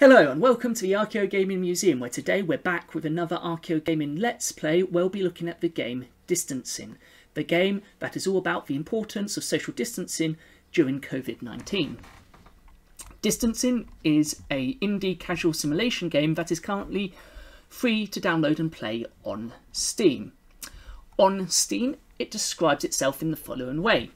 Hello and welcome to the Archaeogaming Museum, where today we're back with another Archaeogaming Let's Play. We'll be looking at the game Distancing, the game that is all about the importance of social distancing during COVID-19. Distancing is an indie casual simulation game that is currently free to download and play on Steam. On Steam, it describes itself in the following way.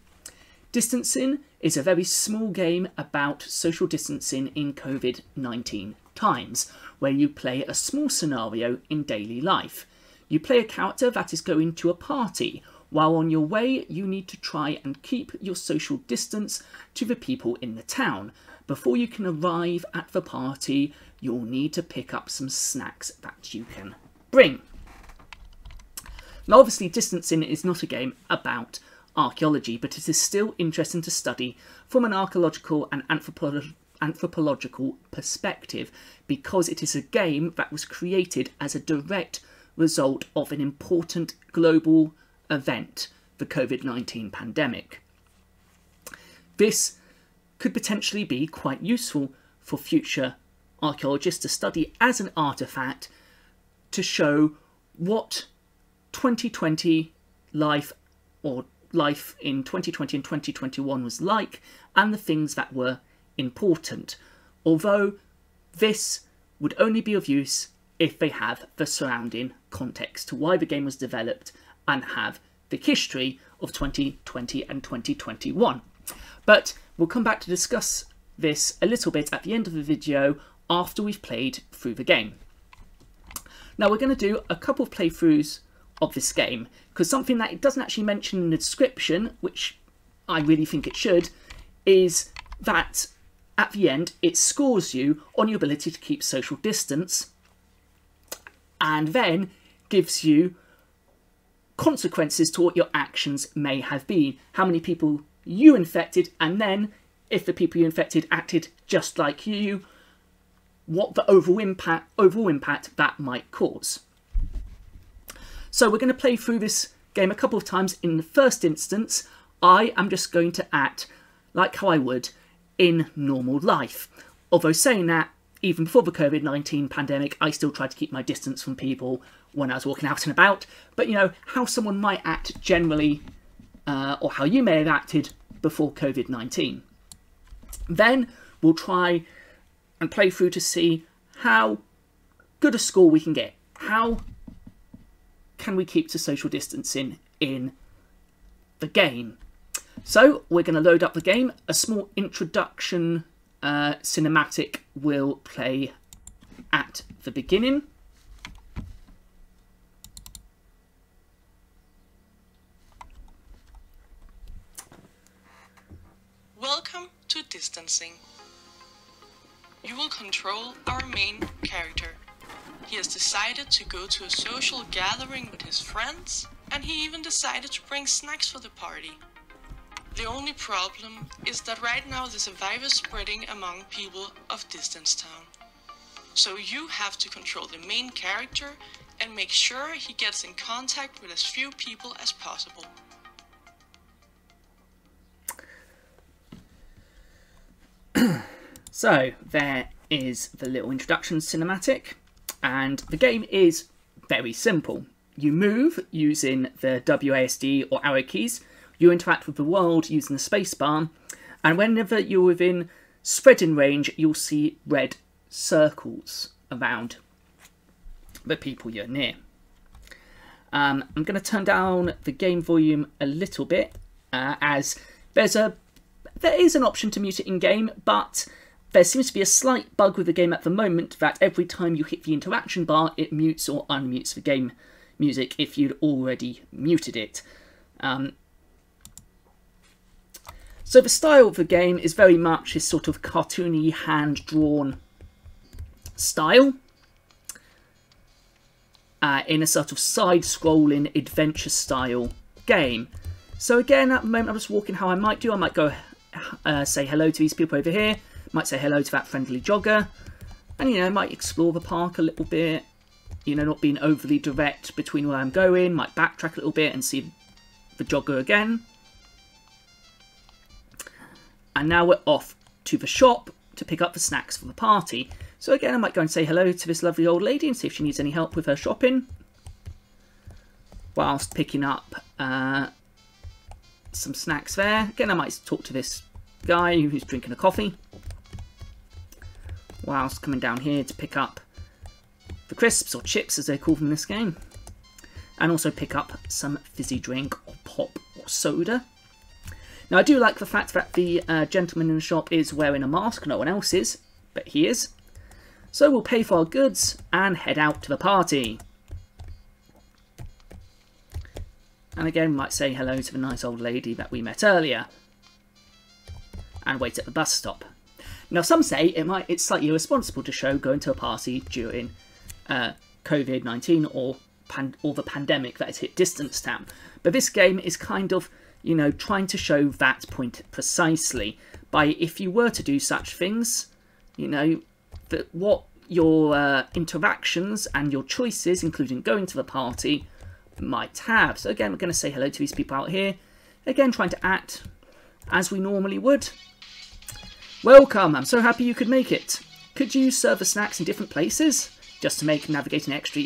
Distancing is a very small game about social distancing in COVID-19 times, where you play a small scenario in daily life. You play a character that is going to a party, while on your way you need to try and keep your social distance to the people in the town. Before you can arrive at the party, you'll need to pick up some snacks that you can bring. Now obviously Distancing is not a game about archaeology, but it is still interesting to study from an archaeological and anthropological perspective, because it is a game that was created as a direct result of an important global event, the COVID-19 pandemic. This could potentially be quite useful for future archaeologists to study as an artifact to show what 2020 life or life in 2020 and 2021 was like, and the things that were important, although this would only be of use if they have the surrounding context to why the game was developed and have the history of 2020 and 2021. But we'll come back to discuss this a little bit at the end of the video after we've played through the game. Now we're going to do a couple of playthroughs of this game, because something that it doesn't actually mention in the description, which I really think it should, is that at the end it scores you on your ability to keep social distance and then gives you consequences to what your actions may have been, how many people you infected, and then if the people you infected acted just like you, what the overall impact that might cause. So we're going to play through this game a couple of times. In the first instance, I am just going to act like how I would in normal life. Although saying that, even before the COVID-19 pandemic, I still tried to keep my distance from people when I was walking out and about. But you know, how someone might act generally, or how you may have acted before COVID-19. Then we'll try and play through to see how good a score we can get. How can we keep to social distancing in the game? So we're going to load up the game. A small introduction cinematic will play at the beginning. Welcome to Distancing. You will control our main character. He has decided to go to a social gathering with his friends, and he even decided to bring snacks for the party. The only problem is that right now there's a virus spreading among people of Distance Town. So you have to control the main character and make sure he gets in contact with as few people as possible. So there is the little introduction cinematic. And the game is very simple. You move using the WASD or arrow keys. You interact with the world using the spacebar. And whenever you're within spreading range, you'll see red circles around the people you're near. I'm going to turn down the game volume a little bit, as there is an option to mute it in game, but there seems to be a slight bug with the game at the moment that every time you hit the interaction bar, it mutes or unmutes the game music if you'd already muted it. So the style of the game is very much this sort of cartoony, hand-drawn style, in a sort of side-scrolling, adventure-style game. So again, at the moment, I'm just walking how I might do. I might go say hello to these people over here. Might say hello to that friendly jogger, and you know, might explore the park a little bit, you know, not being overly direct between where I'm going, might backtrack a little bit and see the jogger again. And now we're off to the shop to pick up the snacks for the party. So again, I might go and say hello to this lovely old lady and see if she needs any help with her shopping, whilst picking up some snacks there. Again, I might talk to this guy who's drinking a coffee, whilst coming down here to pick up the crisps, or chips as they call them in this game, and also pick up some fizzy drink or pop or soda. Now, I do like the fact that the gentleman in the shop is wearing a mask. No one else is, but he is. So we'll pay for our goods and head out to the party. And again, we might say hello to the nice old lady that we met earlier, and wait at the bus stop. Now, some say it's slightly irresponsible to show going to a party during COVID-19 or the pandemic that has hit Distance Town. But this game is kind of, you know, trying to show that point precisely by, if you were to do such things, you know, that what your interactions and your choices, including going to the party, might have. So again, we're going to say hello to these people out here. Again, trying to act as we normally would. Welcome, I'm so happy you could make it. Could you serve the snacks in different places just to make navigating extra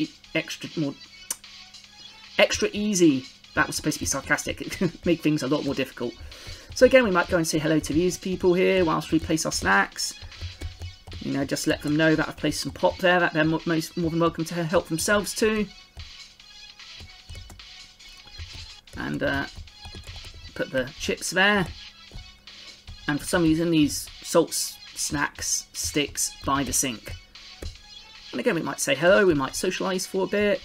easy? That was supposed to be sarcastic. Make things a lot more difficult. So again, we might go and say hello to these people here whilst we place our snacks. You know, just let them know that I've placed some pop there that they're more than welcome to help themselves to. And put the chips there. And for some reason, these salt snacks sticks by the sink. And again, we might say hello. We might socialise for a bit.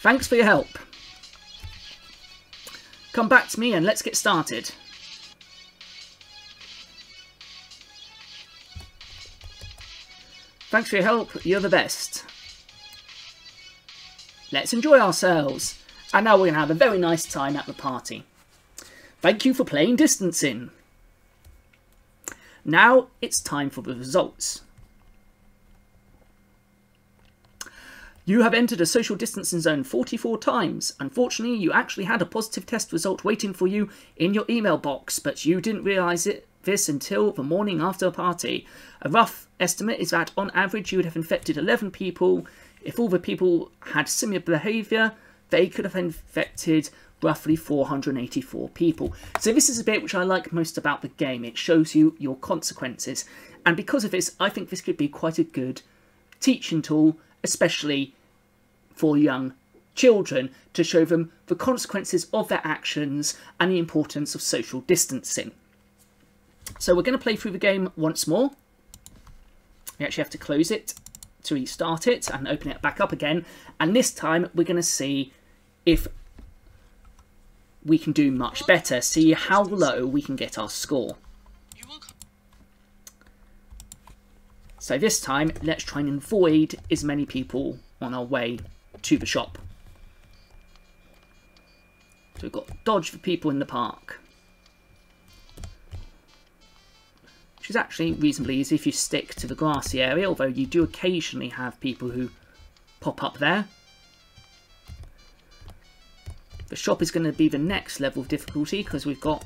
Thanks for your help. Come back to me and let's get started. Thanks for your help, you're the best. Let's enjoy ourselves. And now we're going to have a very nice time at the party. Thank you for playing Distancing. Now it's time for the results. You have entered a social distancing zone 44 times. Unfortunately, you actually had a positive test result waiting for you in your email box, but you didn't realise this until the morning after the party. A rough estimate is that on average you would have infected 11 people. If all the people had similar behaviour, they could have infected roughly 484 people. So this is a bit which I like most about the game. It shows you your consequences. And because of this, I think this could be quite a good teaching tool, especially for young children, to show them the consequences of their actions and the importance of social distancing. So we're going to play through the game once more. We actually have to close it to restart it and open it back up again. And this time we're going to see if we can do much better, see how low we can get our score. So this time, let's try and avoid as many people on our way to the shop. So we've got dodge the people in the park, which is actually reasonably easy if you stick to the grassy area, although you do occasionally have people who pop up there. The shop is going to be the next level of difficulty because we've got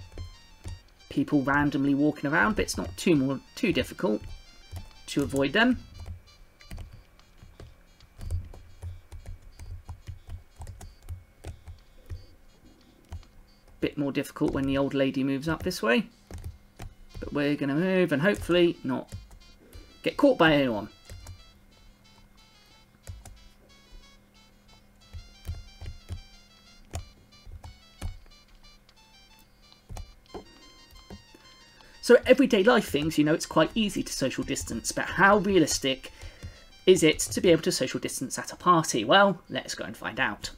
people randomly walking around, but it's not too difficult to avoid them. Bit more difficult when the old lady moves up this way, but we're going to move and hopefully not get caught by anyone. So everyday life things, you know, it's quite easy to social distance, but how realistic is it to be able to social distance at a party? Well, let's go and find out.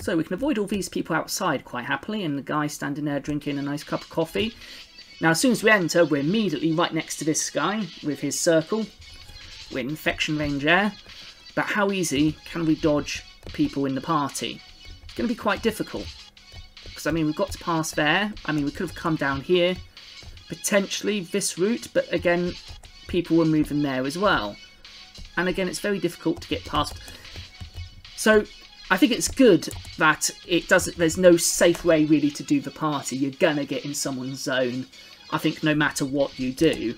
So we can avoid all these people outside quite happily, and the guy standing there drinking a nice cup of coffee. Now, as soon as we enter, we're immediately right next to this guy with his circle. We're in infection range air. But how easy can we dodge people in the party? It's going to be quite difficult. Because, I mean, we've got to pass there. I mean, we could have come down here. Potentially this route, but again, people were moving there as well. And again, it's very difficult to get past. So I think it's good that it doesn't. There's no safe way really to do the party. You're gonna get in someone's zone, I think, no matter what you do.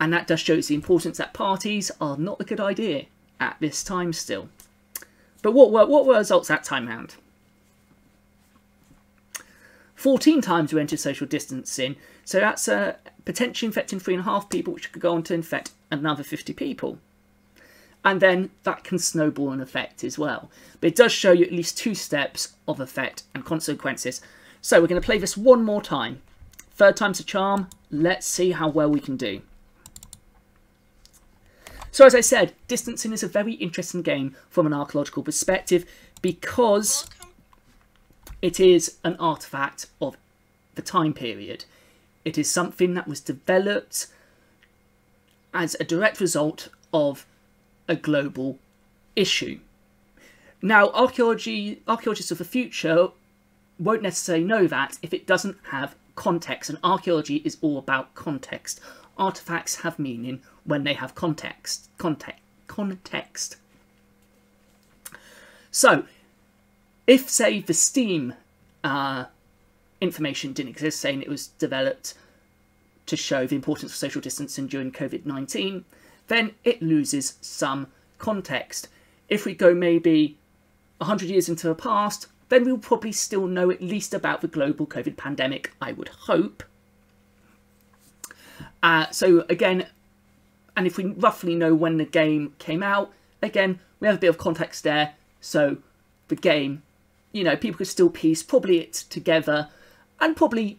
And that does show us the importance that parties are not a good idea at this time still. But what were results that time round? 14 times we entered social distancing, so that's potentially infecting 3.5 people, which could go on to infect another 50 people. And then that can snowball an effect as well. But it does show you at least 2 steps of effect and consequences. So we're going to play this one more time. Third time's a charm. Let's see how well we can do. So as I said, Distancing is a very interesting game from an archaeological perspective because it is an artifact of the time period. It is something that was developed as a direct result of a global issue. Now, archaeologists of the future won't necessarily know that if it doesn't have context, and archaeology is all about context. Artifacts have meaning when they have context. Context. So, if, say, the Steam information didn't exist, saying it was developed to show the importance of social distancing during COVID-19, then it loses some context. If we go maybe 100 years into the past, then we'll probably still know at least about the global COVID pandemic, I would hope. So again, and if we roughly know when the game came out, again, we have a bit of context there. So the game, you know, people could still piece probably it together, and probably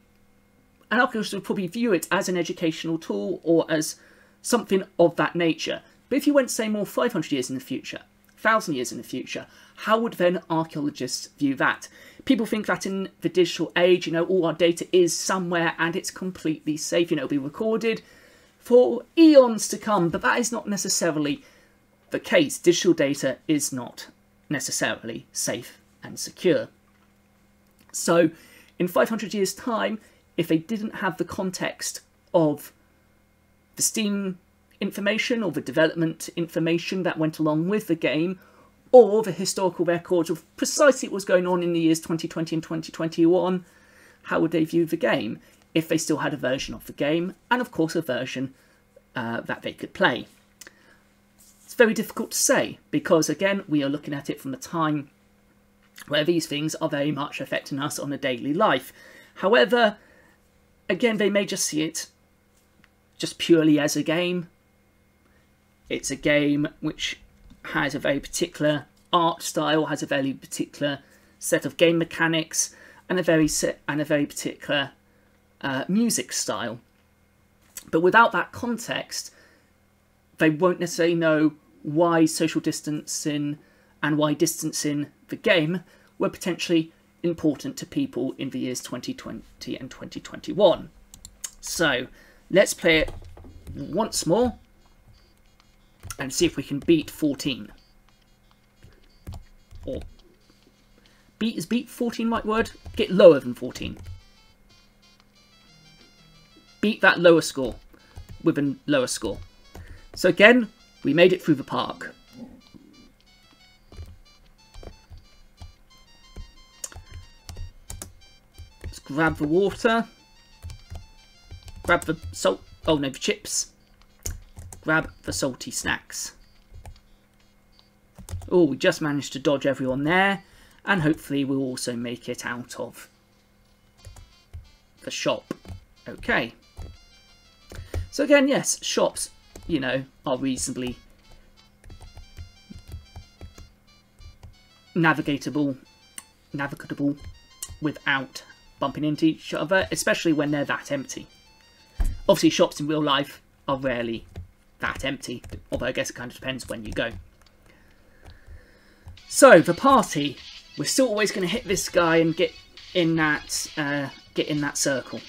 an archaeologist would probably view it as an educational tool or as something of that nature. But if you went, say, more 500 years in the future, 1,000 years in the future, how would then archaeologists view that? People think that in the digital age, you know, all our data is somewhere and it's completely safe, you know, it'll be recorded for eons to come, but that is not necessarily the case. Digital data is not necessarily safe and secure. So in 500 years' time, if they didn't have the context of the Steam information or the development information that went along with the game, or the historical records of precisely what was going on in the years 2020 and 2021, how would they view the game if they still had a version of the game and, of course, a version that they could play? It's very difficult to say because, again, we are looking at it from a time where these things are very much affecting us on a daily life. However, again, they may just see it just purely as a game. It's a game which has a very particular art style, has a very particular set of game mechanics, and a very particular music style. But without that context, they won't necessarily know why social distancing and why distancing the game were potentially important to people in the years 2020 and 2021. So let's play it once more and see if we can beat 14. Or beat is beat 14, right word? Get lower than 14. Beat that lower score with a lower score. So again, we made it through the park. Let's grab the water. Grab the salt, oh no, the chips. Grab the salty snacks. Oh, we just managed to dodge everyone there. And hopefully we'll also make it out of the shop. Okay. So again, yes, shops, you know, are reasonably navigable without bumping into each other, especially when they're that empty. Obviously, shops in real life are rarely that empty, although I guess it kind of depends when you go. So the party, we're still always going to hit this guy and get in that circle.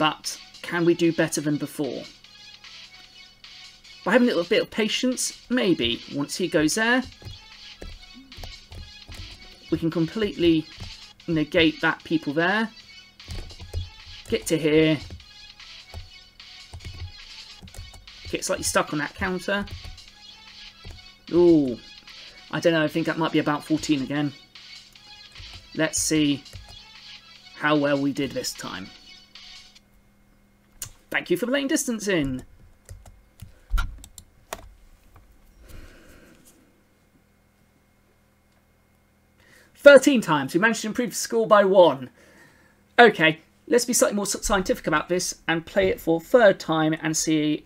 But can we do better than before? By having a little bit of patience, maybe. Once he goes there, we can completely negate that people there. Get to here. Get slightly stuck on that counter. Ooh. I don't know, I think that might be about 14 again. Let's see how well we did this time. Thank you for playing Distancing. "13 times. We managed to improve the score by 1. Okay, let's be slightly more scientific about this and play it for 3rd time and see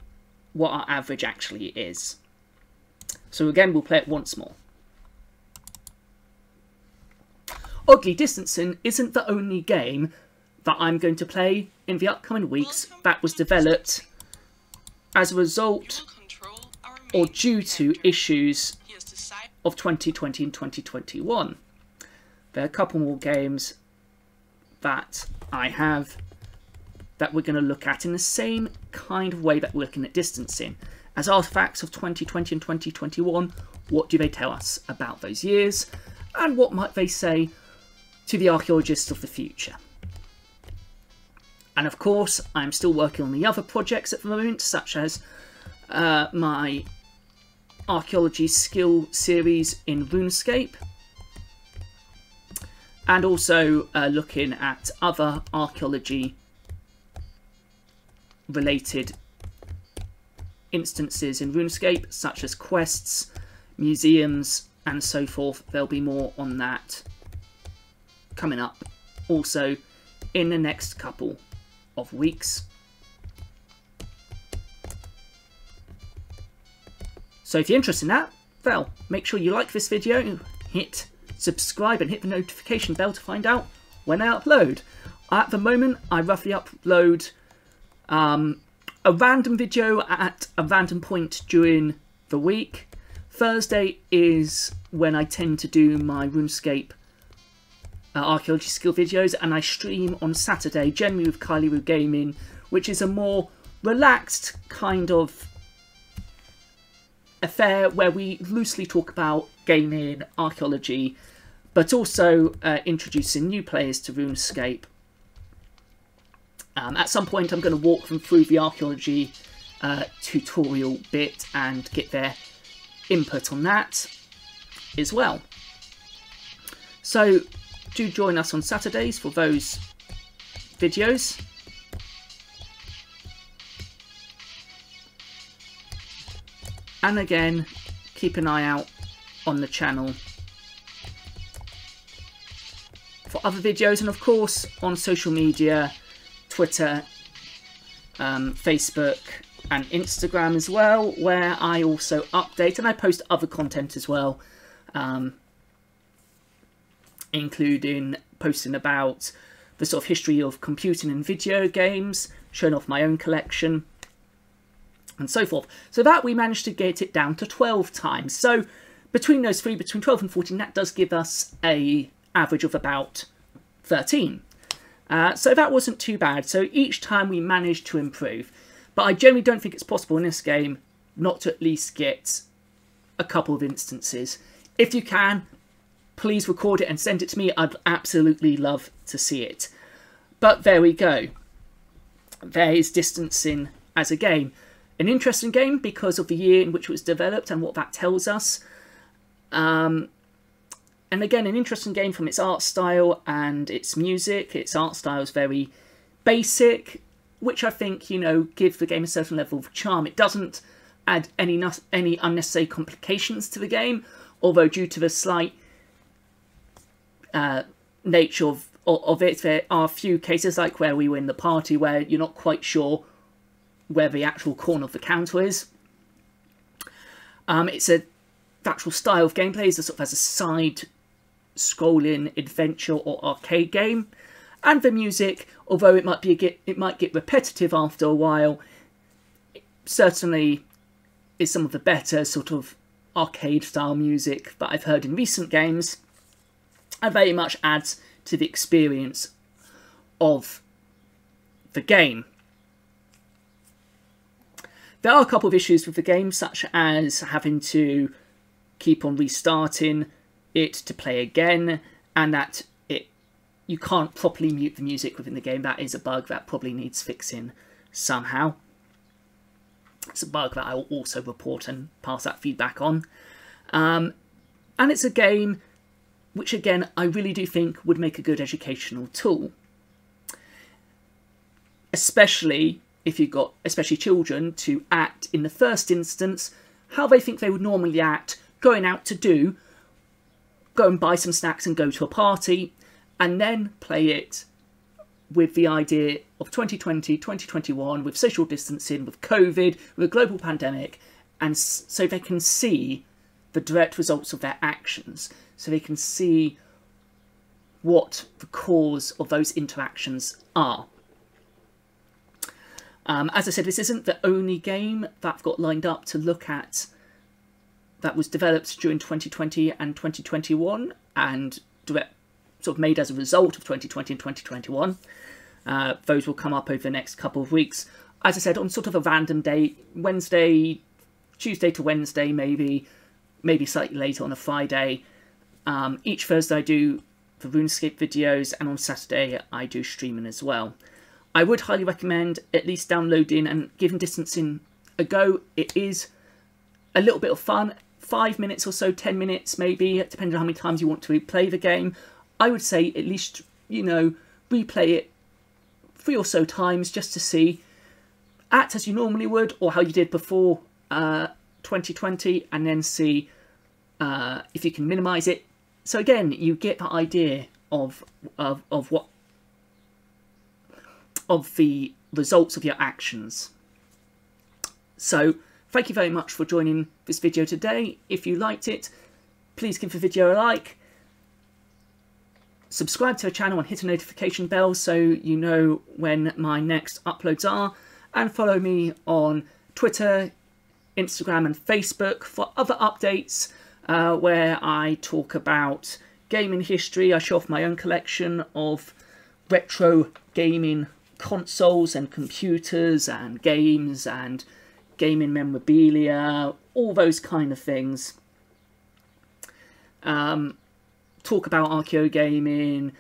what our average actually is. So again, we'll play it once more. Oddly, Distancing isn't the only game that I'm going to play in the upcoming weeks that was developed as a result or due to issues of 2020 and 2021. There are a couple more games that I have that we're going to look at in the same kind of way that we're looking at Distancing. As artifacts of 2020 and 2021, what do they tell us about those years? And what might they say to the archaeologists of the future? And of course, I'm still working on the other projects at the moment, such as my archaeology skill series in RuneScape, and also looking at other archaeology related instances in RuneScape, such as quests, museums, and so forth. There'll be more on that coming up also in the next couple of weeks. So if you're interested in that, well, make sure you like this video, hit subscribe and hit the notification bell to find out when I upload. At the moment, I roughly upload a random video at a random point during the week. Thursday is when I tend to do my RuneScape archaeology skill videos, and I stream on Saturday, generally with KylieRoo Gaming, which is a more relaxed kind of affair where we loosely talk about gaming, archaeology, but also introducing new players to RuneScape. At some point I'm going to walk them through the archaeology tutorial bit and get their input on that as well. So do join us on Saturdays for those videos. And again, keep an eye out on the channel for other videos, and of course on social media, Twitter, Facebook and Instagram as well, where I also update and I post other content as well, including posting about the sort of history of computing and video games, showing off my own collection and so forth. So that we managed to get it down to 12 times. So between those three, between 12 and 14, that does give us an average of about 13. So that wasn't too bad. So each time we managed to improve. But I generally don't think it's possible in this game not to at least get a couple of instances. If you can, please record it and send it to me. I'd absolutely love to see it. But there we go. There is Distancing as a game. An interesting game because of the year in which it was developed and what that tells us. And again, an interesting game from its art style and its music. Its art style is very basic, which I think, you know, gives the game a certain level of charm. It doesn't add any unnecessary complications to the game, although due to the slight nature of it, there are a few cases like where we were in the party where you're not quite sure where the actual corner of the counter is. It's a actual style of gameplay is sort of as a side-scrolling adventure or arcade game, and the music, although it might be it might get repetitive after a while, it certainly is some of the better sort of arcade-style music that I've heard in recent games, and very much adds to the experience of the game. There are a couple of issues with the game, such as having to keep on restarting it to play again, and that you can't properly mute the music within the game. That is a bug that probably needs fixing somehow. It's a bug that I will also report and pass that feedback on. And it's a game which, again, I really do think would make a good educational tool, especially if you've got especially children to act in the first instance how they think they would normally act going out to go and buy some snacks and go to a party, and then play it with the idea of 2020, 2021, with social distancing, with COVID, with a global pandemic, and so they can see the direct results of their actions, so they can see what the cause of those interactions are. As I said, this isn't the only game that I've got lined up to look at that was developed during 2020 and 2021 and sort of made as a result of 2020 and 2021. Those will come up over the next couple of weeks. As I said, on sort of a random day, Tuesday to Wednesday maybe slightly later on a Friday. Each Thursday I do the RuneScape videos, and on Saturday I do streaming as well. I would highly recommend at least downloading and giving Distancing a go. It is a little bit of fun, 5 minutes or so, 10 minutes maybe, depending on how many times you want to replay the game. I would say at least, you know, replay it 3 or so times just to see, act as you normally would or how you did before 2020, and then see if you can minimise it. So again, you get that idea of the results of your actions. So thank you very much for joining this video today. If you liked it, please give the video a like. Subscribe to the channel and hit the notification bell so you know when my next uploads are. And follow me on Twitter, Instagram and Facebook for other updates where I talk about gaming history. I show off my own collection of retro gaming consoles and computers and games and gaming memorabilia, all those kind of things. Talk about Archaeogaming,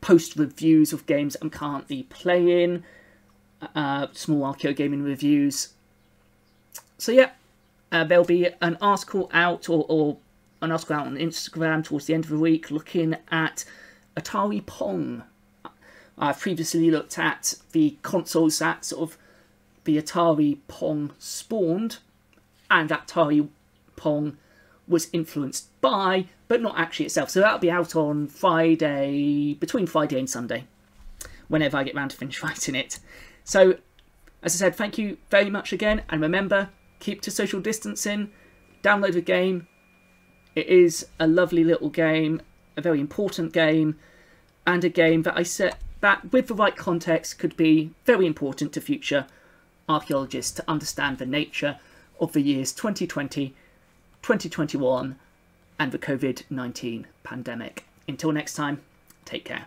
post reviews of games I'm currently playing, small Archaeogaming reviews. So yeah, there'll be an article out or an article out on Instagram towards the end of the week looking at Atari Pong. I've previously looked at the consoles that sort of the Atari Pong spawned, and Atari Pong was influenced by, but not actually itself. So that'll be out on Friday, between Friday and Sunday, whenever I get round to finish writing it. So, as I said, thank you very much again, and remember, keep to social distancing, download the game. It is a lovely little game, a very important game, and a game that I said that with the right context could be very important to future archaeologists to understand the nature of the years 2020, 2021 and the COVID-19 pandemic. Until next time, take care.